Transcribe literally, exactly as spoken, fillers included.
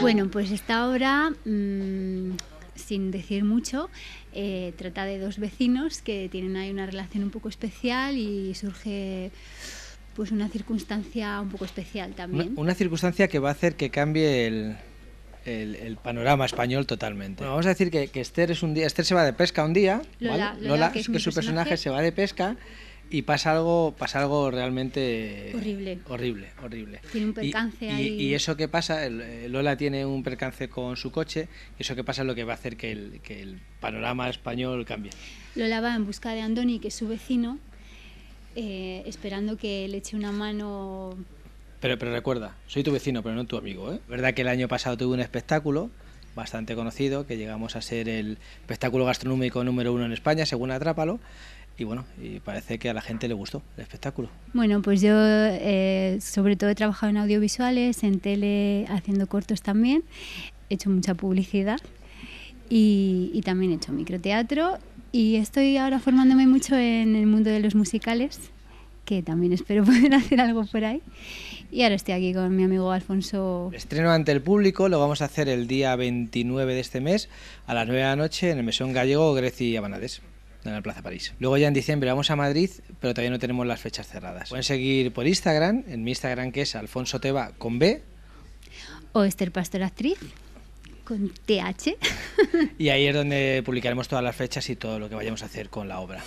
Bueno, pues esta obra, mmm, sin decir mucho, eh, trata de dos vecinos que tienen ahí una relación un poco especial y surge pues una circunstancia un poco especial también. Una, una circunstancia que va a hacer que cambie el, el, el panorama español totalmente. Bueno, vamos a decir que, que Esther es un día, Esther se va de pesca un día, Lola, ¿vale? Lola, Lola que, es que su personaje, personaje se va de pesca. Y pasa algo, pasa algo realmente horrible, horrible, horrible. Tiene un percance y, ahí. Y, y eso que pasa, Lola tiene un percance con su coche, y eso que pasa es lo que va a hacer que el, que el panorama español cambie. Lola va en busca de Andoni, que es su vecino, eh, esperando que le eche una mano. Pero, pero recuerda, soy tu vecino, pero no tu amigo, ¿eh? Verdad que el año pasado tuve un espectáculo bastante conocido, que llegamos a ser el espectáculo gastronómico número uno en España, según Atrápalo. Y bueno, y parece que a la gente le gustó el espectáculo. Bueno, pues yo eh, sobre todo he trabajado en audiovisuales, en tele, haciendo cortos también. He hecho mucha publicidad y, y también he hecho microteatro. Y estoy ahora formándome mucho en el mundo de los musicales, que también espero poder hacer algo por ahí. Y ahora estoy aquí con mi amigo Alfonso. Estreno ante el público, lo vamos a hacer el día veintinueve de este mes, a las nueve de la noche, en el Mesón Gallego Grecia y Abanades, en la Plaza París. Luego ya en diciembre vamos a Madrid, pero todavía no tenemos las fechas cerradas. Pueden seguir por Instagram, en mi Instagram, que es Alfonso Teba con B. O Esther Pastor Actriz con T H. Y ahí es donde publicaremos todas las fechas y todo lo que vayamos a hacer con la obra.